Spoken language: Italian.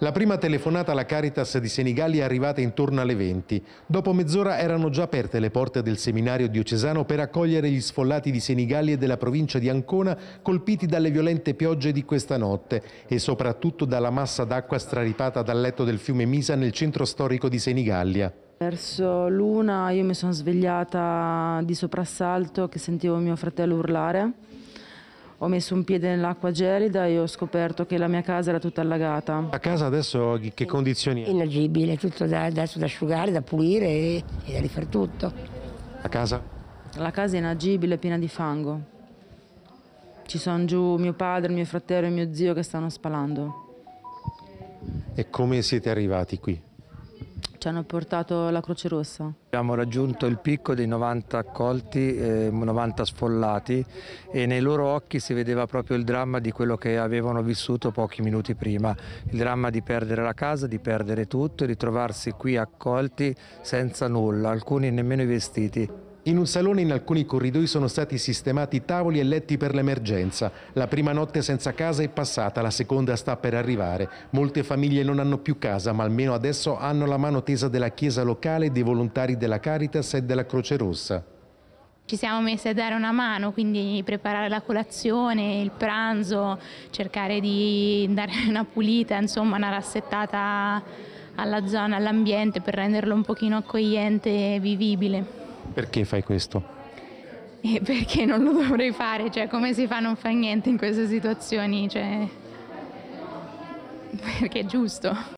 La prima telefonata alla Caritas di Senigallia è arrivata intorno alle 20. Dopo mezz'ora erano già aperte le porte del seminario diocesano per accogliere gli sfollati di Senigallia e della provincia di Ancona colpiti dalle violente piogge di questa notte e soprattutto dalla massa d'acqua straripata dal letto del fiume Misa nel centro storico di Senigallia. Verso l'una io mi sono svegliata di soprassalto che sentivo mio fratello urlare. Ho messo un piede nell'acqua gelida e ho scoperto che la mia casa era tutta allagata. La casa adesso che condizioni è? Inagibile, tutto da asciugare, da pulire e da rifare tutto. La casa? La casa è inagibile, piena di fango. Ci sono giù mio padre, mio fratello e mio zio che stanno spalando. E come siete arrivati qui? Ci hanno portato la Croce Rossa. Abbiamo raggiunto il picco dei 90 accolti, 90 sfollati e nei loro occhi si vedeva proprio il dramma di quello che avevano vissuto pochi minuti prima, il dramma di perdere la casa, di perdere tutto e di trovarsi qui accolti senza nulla, alcuni nemmeno i vestiti. In un salone in alcuni corridoi sono stati sistemati tavoli e letti per l'emergenza. La prima notte senza casa è passata, la seconda sta per arrivare. Molte famiglie non hanno più casa, ma almeno adesso hanno la mano tesa della chiesa locale, dei volontari della Caritas e della Croce Rossa. Ci siamo messi a dare una mano, quindi preparare la colazione, il pranzo, cercare di dare una pulita, insomma una rassettata alla zona, all'ambiente per renderlo un pochino accogliente e vivibile. Perché fai questo? Perché non lo dovrei fare, cioè come si fa a non fare niente in queste situazioni? Cioè, perché è giusto.